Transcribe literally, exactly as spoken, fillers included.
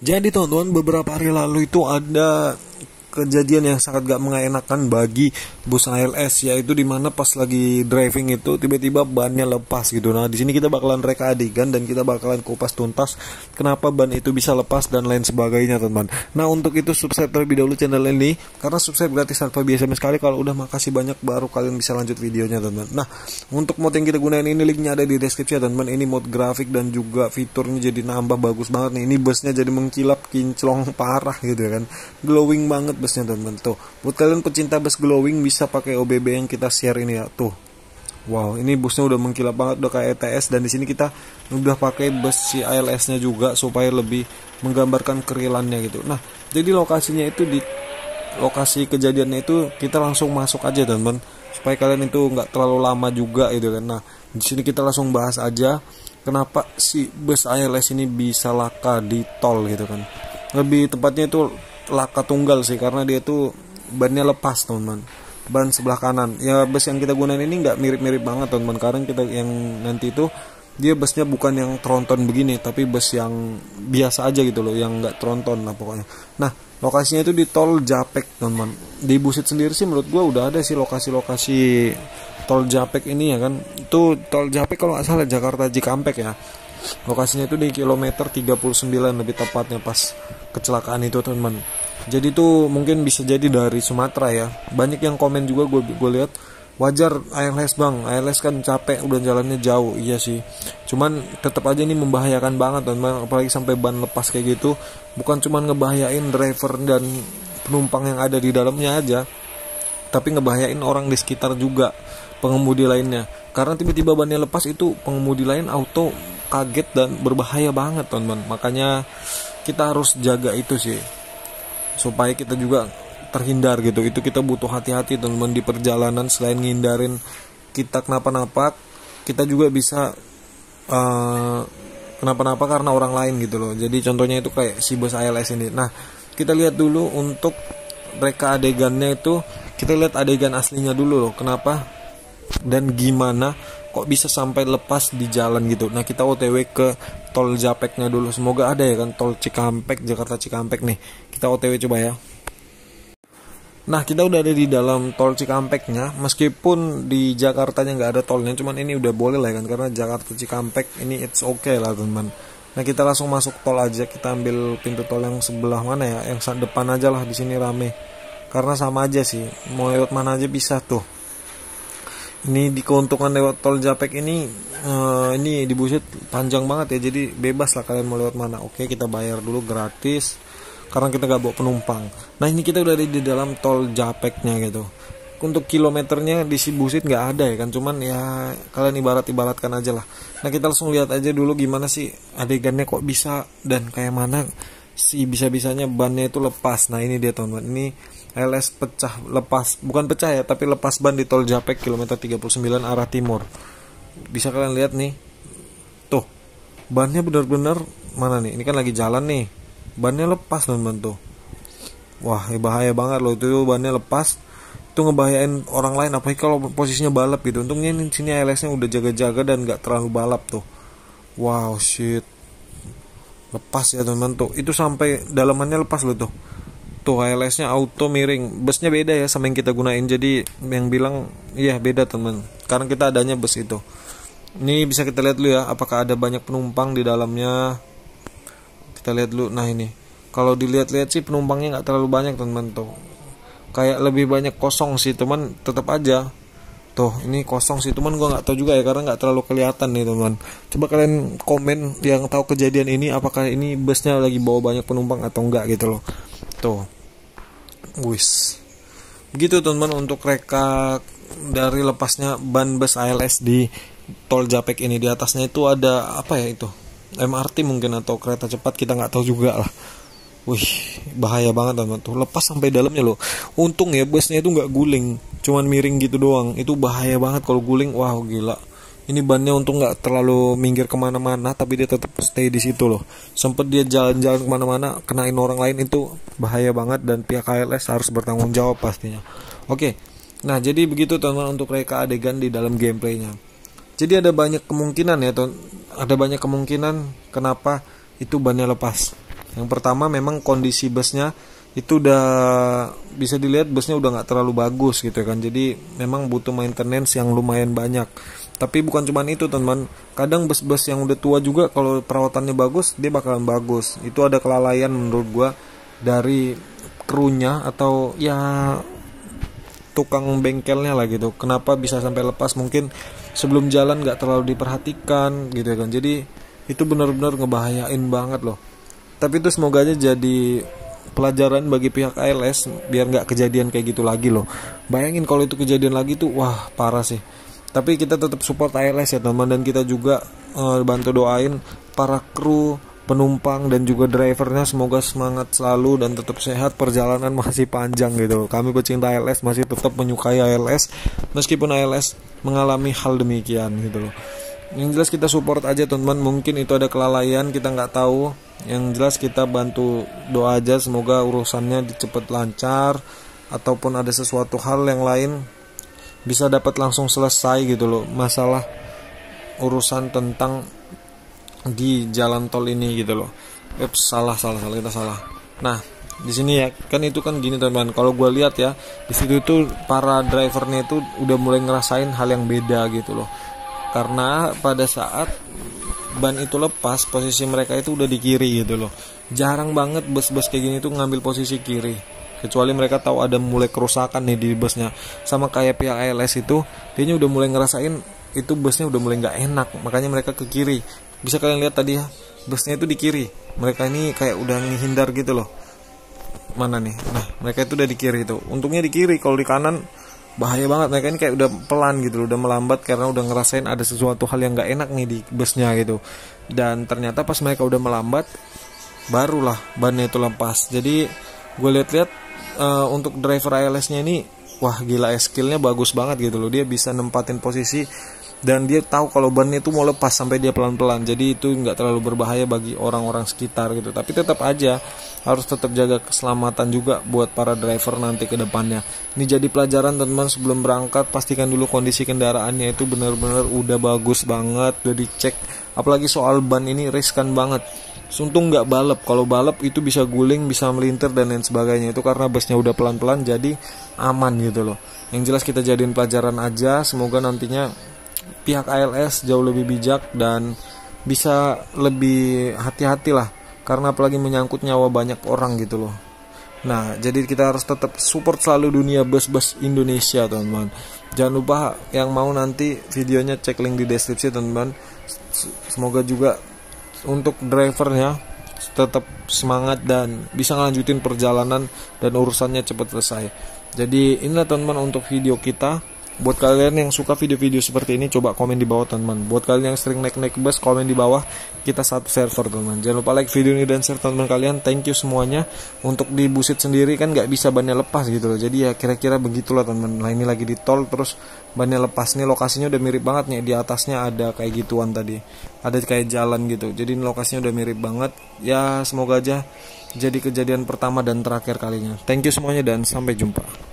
Jadi teman-teman, beberapa hari lalu itu ada kejadian yang sangat gak mengenakan bagi bus A L S, yaitu dimana pas lagi driving itu tiba-tiba bannya lepas gitu. Nah di sini kita bakalan reka adegan dan kita bakalan kupas tuntas kenapa ban itu bisa lepas dan lain sebagainya teman-teman. Nah untuk itu subscribe terlebih dahulu channel ini, karena subscribe gratis tanpa biaya sama sekali. Kalau udah makasih banyak baru kalian bisa lanjut videonya teman-teman. Nah untuk mod yang kita gunain ini linknya ada di deskripsi ya teman-teman. Ini mod grafik dan juga fiturnya jadi nambah bagus banget nih. Ini busnya jadi mengkilap kinclong parah gitu ya kan, glowing banget busnya teman-teman. Tuh buat kalian pecinta bus glowing bisa pakai O B B yang kita share ini ya. Tuh wow, ini busnya udah mengkilap banget, udah kayak E T S. Dan di sini kita udah pakai bus si A L S nya juga supaya lebih menggambarkan kerilannya gitu. Nah jadi lokasinya itu, di lokasi kejadiannya itu kita langsung masuk aja teman-teman, supaya kalian itu nggak terlalu lama juga gitu kan. Nah di sini kita langsung bahas aja kenapa si bus A L S ini bisa laka di tol gitu kan. Lebih tepatnya itu laka tunggal sih, karena dia tuh bannya lepas teman-teman, ban sebelah kanan. Ya bus yang kita gunain ini nggak mirip-mirip banget teman-teman, karena kita yang nanti itu dia busnya bukan yang tronton begini, tapi bus yang biasa aja gitu loh, yang nggak tronton lah pokoknya. Nah lokasinya itu di tol Japek teman-teman. Di BUSSID sendiri sih menurut gua udah ada sih lokasi-lokasi tol Japek ini ya kan. Itu tol Japek kalau nggak salah Jakarta Cikampek ya. Lokasinya itu di kilometer tiga puluh sembilan lebih tepatnya pas kecelakaan itu teman. Jadi tuh mungkin bisa jadi dari Sumatera ya. Banyak yang komen juga gue gue lihat, wajar A L S bang, A L S kan capek udah jalannya jauh. Iya sih, cuman tetap aja ini membahayakan banget teman, apalagi sampai ban lepas kayak gitu. Bukan cuman ngebahayain driver dan penumpang yang ada di dalamnya aja, tapi ngebahayain orang di sekitar juga, pengemudi lainnya. Karena tiba-tiba bannya lepas itu pengemudi lain auto kaget dan berbahaya banget teman-teman. Makanya kita harus jaga itu sih, supaya kita juga terhindar gitu. Itu kita butuh hati-hati teman-teman di perjalanan. Selain ngindarin kita kenapa-napa, kita juga bisa uh, kenapa-napa karena orang lain gitu loh. Jadi contohnya itu kayak si bus A L S ini. Nah kita lihat dulu untuk reka adegannya itu, kita lihat adegan aslinya dulu loh, kenapa dan gimana kok bisa sampai lepas di jalan gitu. Nah kita O T W ke tol Japeknya dulu, semoga ada ya kan, tol Cikampek, Jakarta Cikampek nih. Kita O T W coba ya. Nah kita udah ada di dalam tol Cikampeknya, meskipun di Jakartanya nggak ada tolnya, cuman ini udah boleh lah ya kan, karena Jakarta Cikampek ini it's okay lah teman. Nah kita langsung masuk tol aja, kita ambil pintu tol yang sebelah mana ya, yang depan aja lah, di sini rame. Karena sama aja sih, mau lewat mana aja bisa tuh. Ini di keuntungan lewat tol Japek ini, uh, ini di BUSSID panjang banget ya, jadi bebas lah kalian mau lewat mana. Oke kita bayar dulu gratis, karena kita gak bawa penumpang. Nah ini kita udah ada di dalam tol Japeknya gitu. Untuk kilometernya di si BUSSID gak ada ya kan, cuman ya kalian ibarat-ibaratkan aja lah. Nah kita langsung lihat aja dulu gimana sih adegannya kok bisa, dan kayak mana si bisa-bisanya bannya itu lepas. Nah ini dia teman-teman, ini A L S pecah lepas, bukan pecah ya, tapi lepas ban di tol Japek kilometer tiga puluh sembilan arah timur. Bisa kalian lihat nih. Tuh, bannya benar-benar mana nih? Ini kan lagi jalan nih. Bannya lepas teman-teman tuh. Wah, ya bahaya banget loh itu, bannya lepas. Itu ngebahayain orang lain, apalagi kalau posisinya balap gitu. Untungnya di sini A L S-nya udah jaga-jaga dan nggak terlalu balap tuh. Wow, shit. Lepas ya teman-teman tuh. Itu sampai dalamannya lepas loh tuh. Tuh A L S-nya auto miring. Busnya beda ya sama yang kita gunain. Jadi yang bilang iya beda teman, karena kita adanya bus itu. Ini bisa kita lihat dulu ya, apakah ada banyak penumpang di dalamnya. Kita lihat dulu. Nah ini kalau dilihat-lihat sih penumpangnya nggak terlalu banyak teman tuh. Kayak lebih banyak kosong sih teman. Tetap aja tuh ini kosong sih teman. Gua nggak tahu juga ya, karena nggak terlalu kelihatan nih teman. Coba kalian komen yang tahu kejadian ini, apakah ini busnya lagi bawa banyak penumpang atau enggak gitu loh. Tuh, wis, begitu teman-teman untuk reka dari lepasnya ban bus A L S di tol Japek ini. Di atasnya itu ada apa ya itu, M R T mungkin atau kereta cepat, kita nggak tahu juga lah. Wih, bahaya banget teman-teman tuh, lepas sampai dalamnya loh. Untung ya busnya itu nggak guling, cuman miring gitu doang. Itu bahaya banget kalau guling, wah gila. Ini bannya untung nggak terlalu minggir kemana-mana, tapi dia tetap stay di situ loh. Sempet dia jalan-jalan kemana-mana, kenain orang lain, itu bahaya banget dan pihak A L S harus bertanggung jawab pastinya. Oke, nah jadi begitu teman-teman untuk reka adegan di dalam gameplaynya. Jadi ada banyak kemungkinan ya, ada banyak kemungkinan kenapa itu bannya lepas. Yang pertama memang kondisi busnya itu udah bisa dilihat busnya udah nggak terlalu bagus gitu kan, jadi memang butuh maintenance yang lumayan banyak. Tapi bukan cuma itu teman, kadang bus-bus yang udah tua juga kalau perawatannya bagus dia bakalan bagus. Itu ada kelalaian menurut gua dari krunya atau ya tukang bengkelnya lah gitu, kenapa bisa sampai lepas. Mungkin sebelum jalan nggak terlalu diperhatikan gitu kan, jadi itu benar-benar ngebahayain banget loh. Tapi itu semoga aja jadi pelajaran bagi pihak A L S biar nggak kejadian kayak gitu lagi loh. Bayangin kalau itu kejadian lagi tuh, wah parah sih. Tapi kita tetap support A L S ya teman, dan kita juga e, bantu doain para kru, penumpang dan juga drivernya, semoga semangat selalu dan tetap sehat, perjalanan masih panjang gitu. Kami pecinta A L S masih tetap menyukai A L S meskipun A L S mengalami hal demikian gitu loh. Yang jelas kita support aja teman, mungkin itu ada kelalaian kita nggak tahu. Yang jelas kita bantu doa aja, semoga urusannya cepat lancar ataupun ada sesuatu hal yang lain bisa dapat langsung selesai gitu loh, masalah urusan tentang di jalan tol ini gitu loh. Eps, salah salah salah kita salah. Nah di sini ya kan itu kan gini teman, kalau gue lihat ya di situ tuh para drivernya itu udah mulai ngerasain hal yang beda gitu loh, karena pada saat ban itu lepas posisi mereka itu udah di kiri gitu loh. Jarang banget bus-bus kayak gini tuh ngambil posisi kiri, kecuali mereka tahu ada mulai kerusakan nih di busnya. Sama kayak pihak A L S itu dia udah mulai ngerasain itu busnya udah mulai nggak enak, makanya mereka ke kiri. Bisa kalian lihat tadi ya, busnya itu di kiri, mereka ini kayak udah ngehindar gitu loh. Mana nih, nah mereka itu udah di kiri itu, untungnya di kiri. Kalau di kanan bahaya banget, mereka ini kayak udah pelan gitu loh, udah melambat karena udah ngerasain ada sesuatu hal yang gak enak nih di busnya gitu. Dan ternyata pas mereka udah melambat barulah bannya itu lepas. Jadi gue lihat-lihat uh, untuk driver A L S-nya ini, wah gila skillnya bagus banget gitu loh. Dia bisa nempatin posisi dan dia tahu kalau bannya itu mau lepas sampai dia pelan-pelan. Jadi itu nggak terlalu berbahaya bagi orang-orang sekitar gitu. Tapi tetap aja harus tetap jaga keselamatan juga buat para driver nanti ke depannya. Ini jadi pelajaran teman-teman, sebelum berangkat pastikan dulu kondisi kendaraannya itu benar-benar udah bagus banget, udah dicek. Apalagi soal ban ini riskan banget. Untung nggak balap, kalau balap itu bisa guling, bisa melintir dan lain sebagainya. Itu karena busnya udah pelan-pelan jadi aman gitu loh. Yang jelas kita jadiin pelajaran aja, semoga nantinya pihak A L S jauh lebih bijak dan bisa lebih hati-hati lah, karena apalagi menyangkut nyawa banyak orang gitu loh. Nah jadi kita harus tetap support selalu dunia bus-bus Indonesia teman-teman. Jangan lupa yang mau nanti videonya cek link di deskripsi teman-teman. Semoga juga untuk drivernya tetap semangat dan bisa ngelanjutin perjalanan dan urusannya cepat selesai. Jadi inilah teman-teman untuk video kita. Buat kalian yang suka video-video seperti ini, coba komen di bawah teman-teman. Buat kalian yang sering naik-naik bus, komen di bawah, kita satu server teman-teman. Jangan lupa like video ini dan share teman-teman kalian. Thank you semuanya. Untuk di Bussid sendiri kan nggak bisa bannya lepas gitu loh. Jadi ya kira-kira begitulah teman-teman. Nah ini lagi di tol terus bannya lepas nih, lokasinya udah mirip banget nih. Di atasnya ada kayak gituan tadi, ada kayak jalan gitu. Jadi lokasinya udah mirip banget. Ya semoga aja jadi kejadian pertama dan terakhir kalinya. Thank you semuanya dan sampai jumpa.